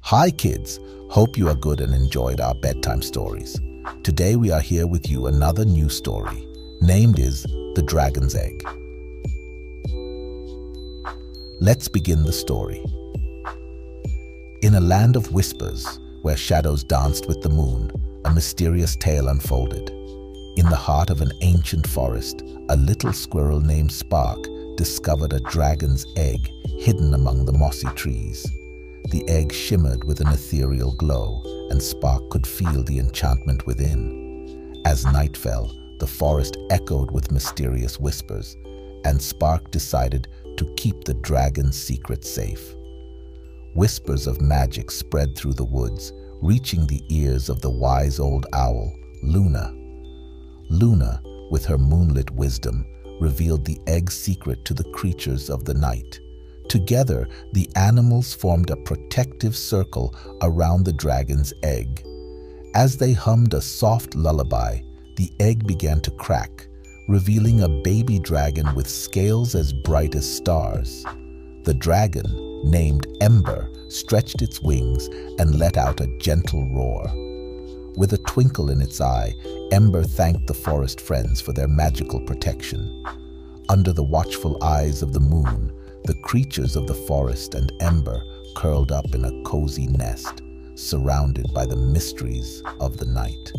Hi kids, hope you are good and enjoyed our bedtime stories. Today we are here with you another new story, named is The Dragon's Egg. Let's begin the story. In a land of whispers, where shadows danced with the moon, a mysterious tale unfolded. In the heart of an ancient forest, a little squirrel named Spark discovered a dragon's egg hidden among the mossy trees. The egg shimmered with an ethereal glow, and Spark could feel the enchantment within. As night fell, the forest echoed with mysterious whispers, and Spark decided to keep the dragon's secret safe. Whispers of magic spread through the woods, reaching the ears of the wise old owl, Luna. Luna, with her moonlit wisdom, revealed the egg's secret to the creatures of the night. Together, the animals formed a protective circle around the dragon's egg. As they hummed a soft lullaby, the egg began to crack, revealing a baby dragon with scales as bright as stars. The dragon, named Ember, stretched its wings and let out a gentle roar. With a twinkle in its eye, Ember thanked the forest friends for their magical protection. Under the watchful eyes of the moon, the creatures of the forest and Ember curled up in a cozy nest, surrounded by the mysteries of the night.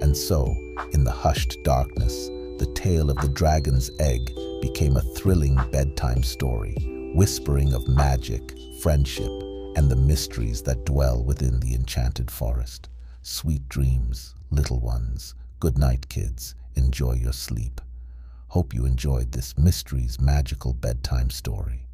And so, in the hushed darkness, the tale of the dragon's egg became a thrilling bedtime story, whispering of magic, friendship, and the mysteries that dwell within the enchanted forest. Sweet dreams, little ones. Good night, kids. Enjoy your sleep. Hope you enjoyed this mystery's magical bedtime story.